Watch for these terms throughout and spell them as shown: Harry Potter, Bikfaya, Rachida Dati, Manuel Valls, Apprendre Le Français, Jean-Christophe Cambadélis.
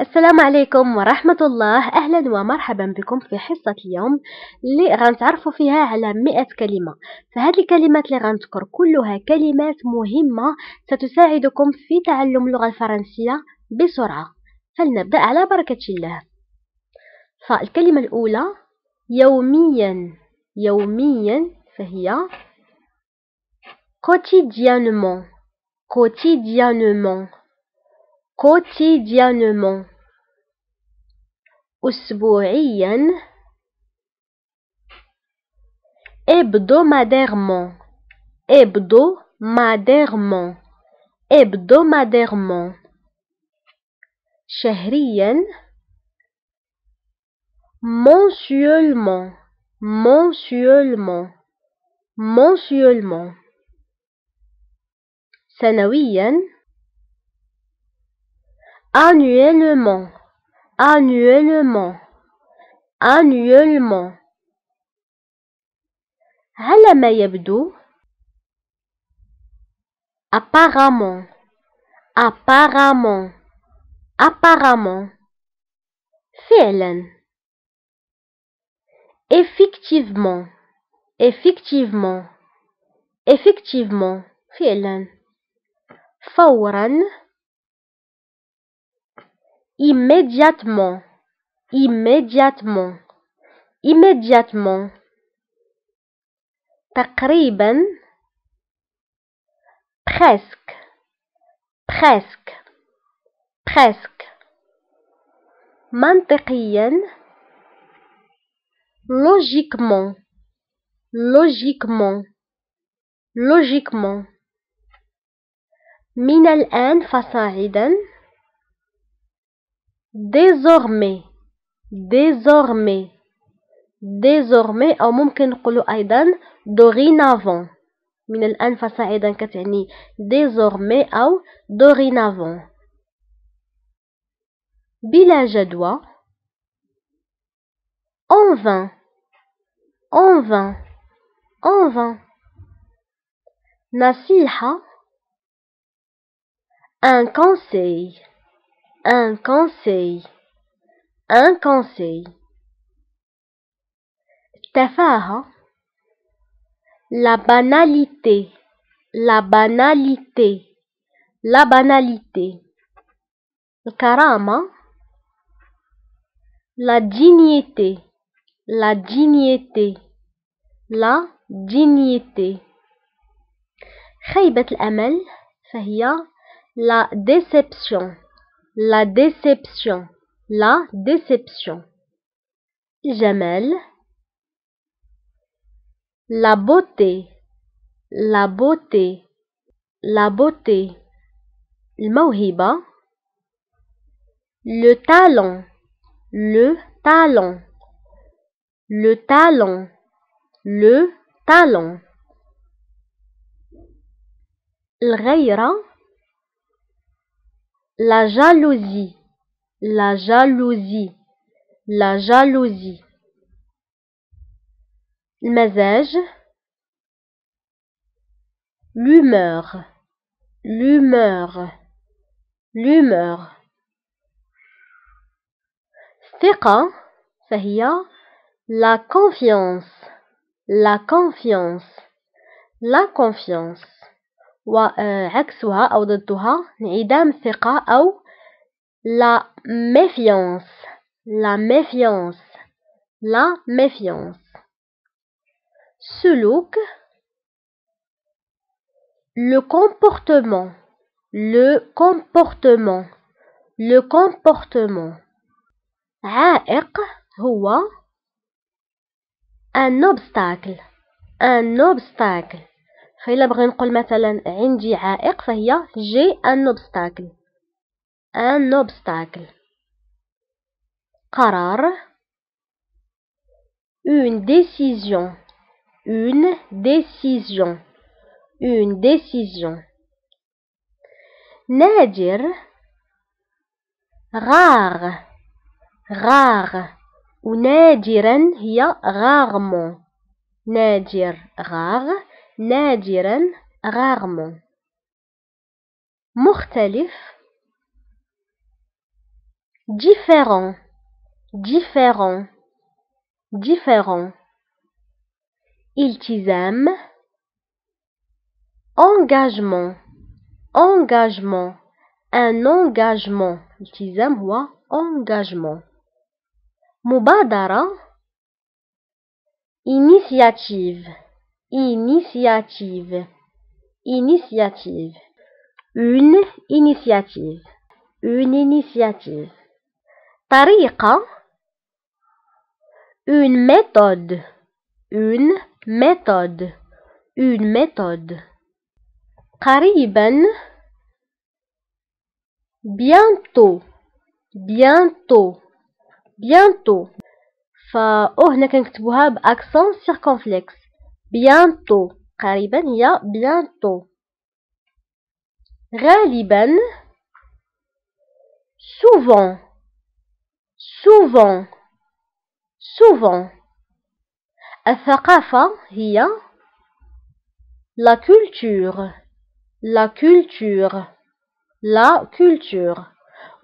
السلام عليكم ورحمة الله. أهلا ومرحبا بكم في حصة اليوم اللي غنتعرفوا فيها على 100 كلمة. فهذه الكلمات اللي غنذكر كلها كلمات مهمة ستساعدكم في تعلم اللغة الفرنسية بسرعة. فلنبدأ على بركة الله. فالكلمة الأولى يوميا. يوميا فهي quotidiennement. quotidiennement. quotidiennement. أسبوعيا hebdomadairement. hebdomadairement. hebdomadairement. شهريا mensuellement. mensuellement. mensuellement. سنويا annuellement. annuellement. annuellement. على ما يبدو apparemment. apparemment. apparemment. فعلا effectivement. effectivement. effectivement. فعلا. فورا immédiatement. immédiatement. immédiatement. تقريبا presque. presque. presque. منطقيا logiquement. logiquement. logiquement. من الآن فصاعدا désormais. désormais. désormais أو ممكن نقولوا أيضا dorénavant. من الآن فصاعدا كتعني désormais أو dorénavant. بلا جدوى en vain. en vain. en vain. نصيحة un conseil. un conseil. un conseil. تفاهة la banalité. la banalité. la banalité. الكرامة la dignité. la dignité. la dignité. خيبة الأمل فهي la déception. la déception. la déception. Jamel. la beauté. la beauté. la beauté. الموهبة le talent. le talent. le talent. le talent. الغيرة la jalousie. la jalousie. la jalousie. المزاج l'humeur. l'humeur. l'humeur. الثقة فهي la confiance. la confiance. la confiance. وعكسها أو ضدها انعدام الثقة أو la méfiance. la méfiance. la méfiance. سلوك le comportement. le comportement. le comportement. عائق هو un obstacle. un obstacle. فإلا بغي نقول مثلا عندي عائق فهي جي ان اوبستاكل. ان اوبستاكل. قرار une décision. une décision. une décision. نادر rare. rare. ونادرا هي rarement. نادر rare. نادرا rarement. مختلف Différent, différent, différent. Iltizam, engagement, engagement, un engagement. Iltizam ou engagement. Mubadara, initiative, initiative, initiative. Une initiative, une initiative. Tariqa, une méthode, une méthode, une méthode. Qariban, bientôt, bientôt, bientôt. فهنا كنكتبوها باكسون سيركونفليكس. Bientôt. Qariban il y a bientôt. Ghaliban, souvent, souvent, souvent. Al-thaqafa, il y a la culture, la culture, la culture.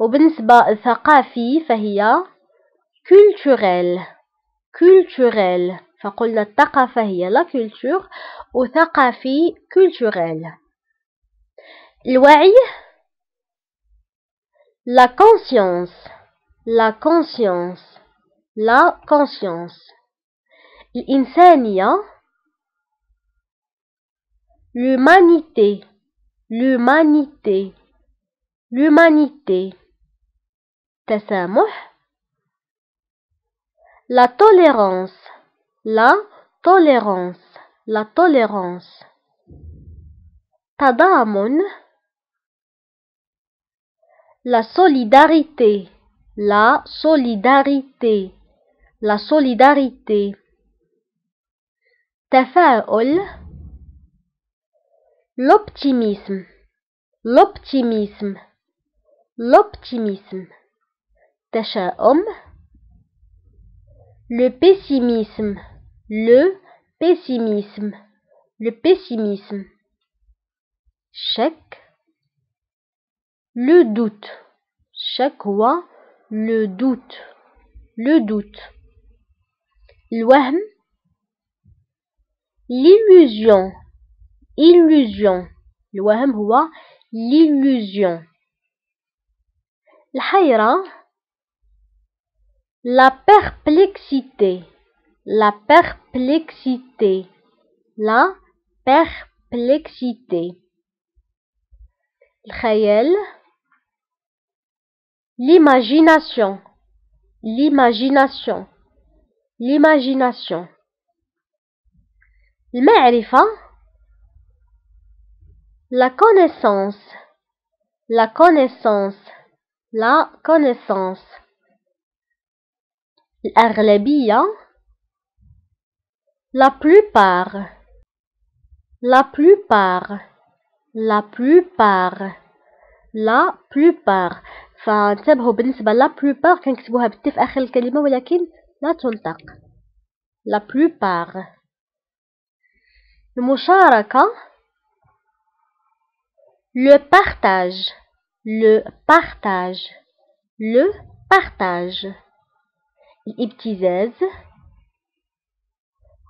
وبالنسبة الثقافي فهي culturel, culturel. فقلنا الثقافة هي la culture وثقافي culturel. الوعي, la conscience, la conscience, la conscience. الإنسانية, l'humanité, l'humanité, l'humanité. التسامح, la tolérance, la tolérance, la tolérance. تضامن, la solidarité, la solidarité, la solidarité. Tafa'ul, l'optimisme, l'optimisme, l'optimisme. Tasha'um, le pessimisme, le pessimisme, le pessimisme. Chèque, le doute, chakwa, le doute, le doute. L'ouahm, l'illusion, illusion, l'ouahm huwa, l'illusion. L'hayra, la perplexité, la perplexité, la perplexité. L'khayal, l'imagination, l'imagination, l'imagination. L'ma'rifa, la connaissance, la connaissance, la connaissance. L'aghlabiya, la plupart, la plupart, la plupart, la plupart. فانتبهوا بالنسبة لا بلوبار كنكتبوها بالتي في آخر الكلمة ولكن لا تنطق. لا بلوبار. المشاركة، le partage, le partage, le partage. الابتزاز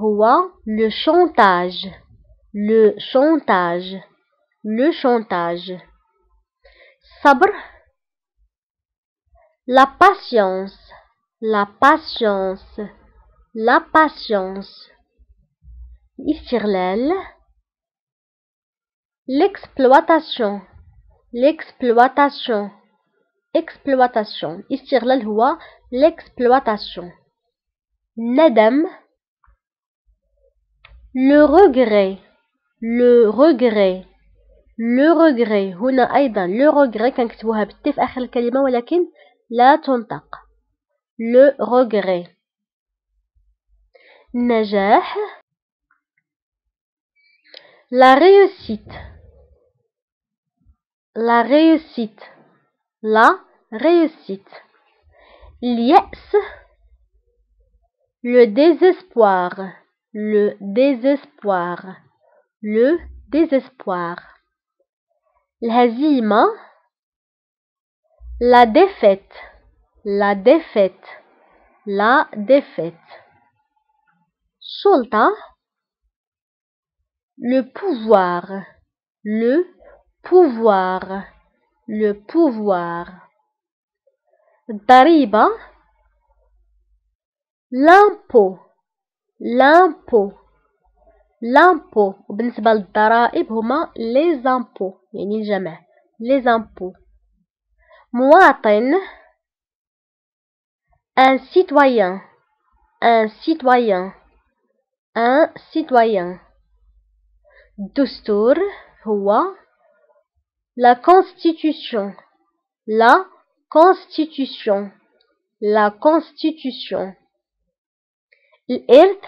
هو le chantage, le chantage, le chantage. Sabr, la patience, la patience, la patience. Istirlal, l'exploitation, l'exploitation, exploitation. Istirlal huwa l'exploitation. Nadam, le regret, le regret, le regret. هنا أيضا le regret كنكتبوها بالتي في آخر الكلمة ولكن لا تنطق. Le regret. النجاح, la réussite, la réussite, la réussite. L'yas, le désespoir, le désespoir, le désespoir. L'hazima, la défaite, la défaite, la défaite. Soldat, le pouvoir, le pouvoir, le pouvoir. Dariba, l'impôt, l'impôt, l'impôt. بالنسبة للضرائب هما les impôts, يعني الجمع les impôts. مواطن, un citoyen, un citoyen, un citoyen. Dustour, هو la constitution, la constitution, la constitution. L'Irt,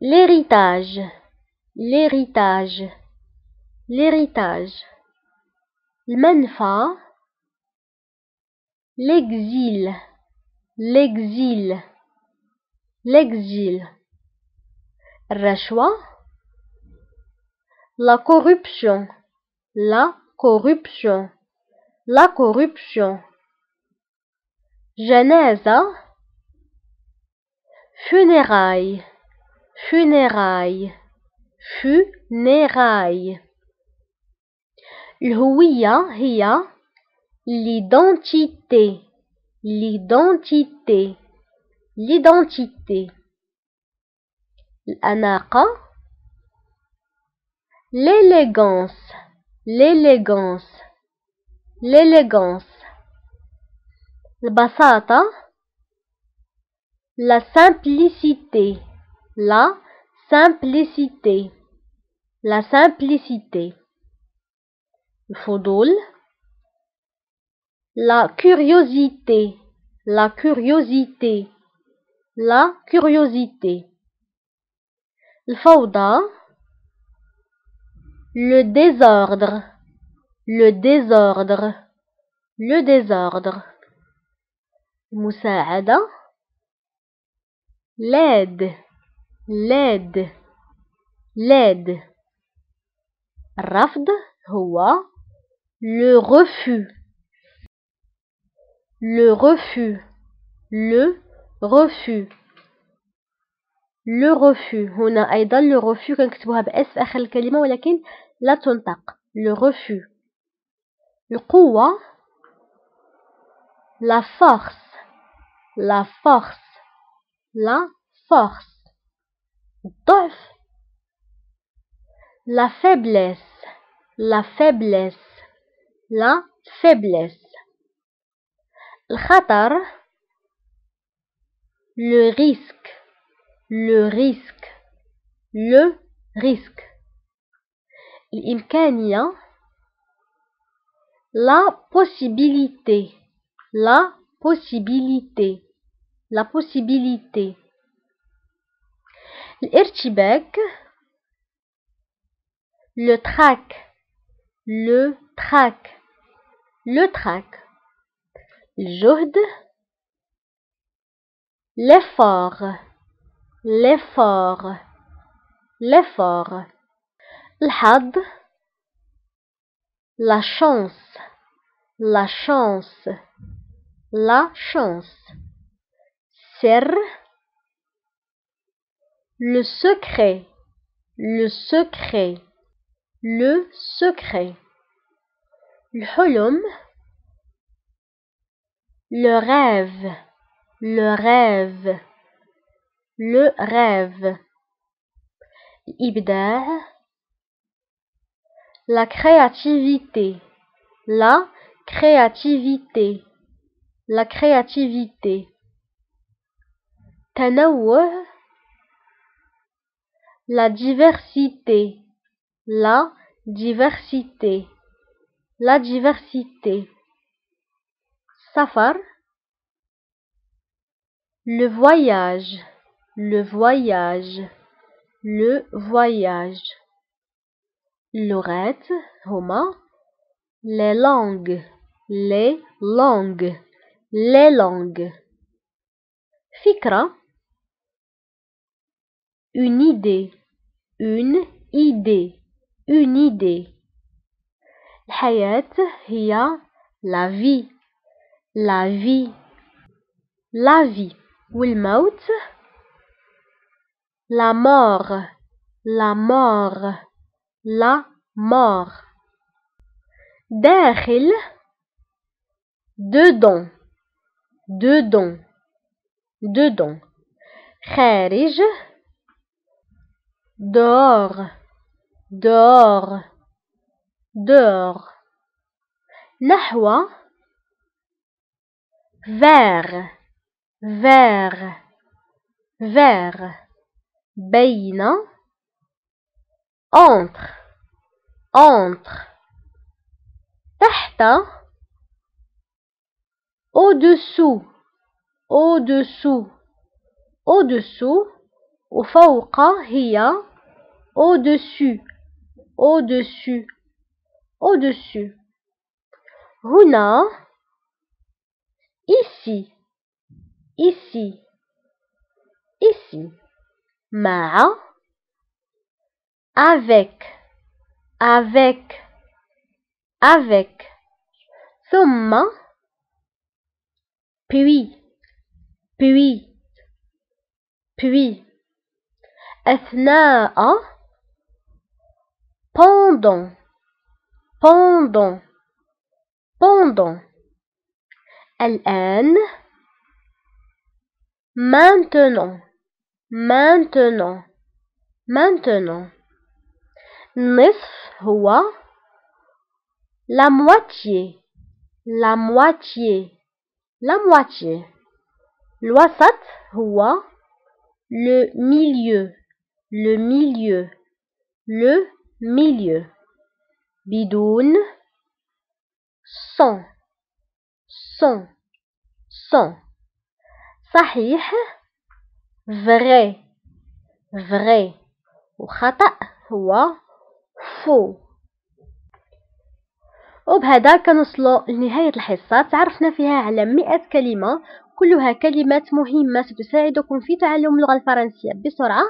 l'héritage, l'héritage, l'héritage. L'Menfa, l'exil, l'exil, l'exil. Rachwa, la corruption, la corruption, la corruption. Janaza, funérailles, funérailles, funérailles. L'houïa, hiya, l'identité, l'identité, l'identité. L'anaqa, l'élégance, l'élégance, l'élégance. L'basata, la simplicité, la simplicité, la simplicité. Foudoul, la curiosité, la curiosité, la curiosité. Le fauda, le désordre, le désordre, le désordre. Moussaada, l'aide, l'aide, l'aide. Rafd, هو le refus, le refus, le refus, le refus. هنا أيضا le refus كنكتبوها بأس آخر الكلمة ولكن لا تنطق. Le refus. القوة, la force, la force, la force. الضعف, la faiblesse, la faiblesse, la faiblesse. L'khatar, le risque, le risque, le risque. L'imkania, la possibilité, la possibilité, la possibilité. L'irtibak, le trac, le trac, le trac. L'juhd, l'effort, l'effort, l'effort. L'had, la chance, la chance, la chance. Ser, le secret, le secret, le secret. L'holum, le rêve, le rêve, le rêve. L'ibda, la créativité, la créativité, la créativité. Tanaw, la diversité, la diversité, la diversité. Safar, le voyage, le voyage, le voyage. L'oret, homa, les langues, les langues, les langues. Fikra, une idée, une idée, une idée. L'hayat, hiya, la vie, la vie. La vie. Wilmout. La mort. La mort. La mort. Dakhil. Dedans. Dedans. Dedans. Kharij. Dehors. Dehors. Dehors. Nahwa. Vers. Vers. Vers. Baïna. Entre. Entre. Tahta. Au-dessous. Au-dessous. Au-dessous. Ou fauqa hiya. Au-dessus. Au-dessus. Au-dessus. Huna. Ici. Ici. Ici. Ma'a. Avec. Avec. Avec. Thumma. Puis. Puis. Puis. Athna'a. Pendant. Pendant. Pendant. Al-an. Maintenant. Maintenant. Maintenant. Nisf huwa. La moitié. La moitié. La moitié. L'wasat huwa. Le milieu. Le milieu. Le milieu. Bidoun. Sans. Sans. Sans. Sahih. Vrai. Vrai. Ou khata huwa. فو وبهذا كنوصلوا لنهاية الحصة. تعرفنا فيها على 100 كلمة كلها كلمات مهمة ستساعدكم في تعلم اللغة الفرنسية بسرعة.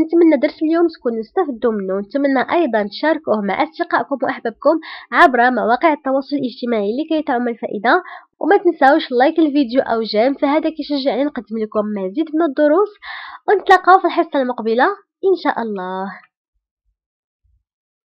نتمنى درس اليوم تكونوا استفدتوا منه. نتمنى أيضا تشاركوه مع أصدقائكم وأحبابكم عبر مواقع التواصل الاجتماعي لكي تعم الفائدة. وما تنساوش لايك الفيديو أو جيم، فهذا كيشجعني نقدم لكم مزيد من الدروس. ونتلاقاو في الحصة المقبلة إن شاء الله.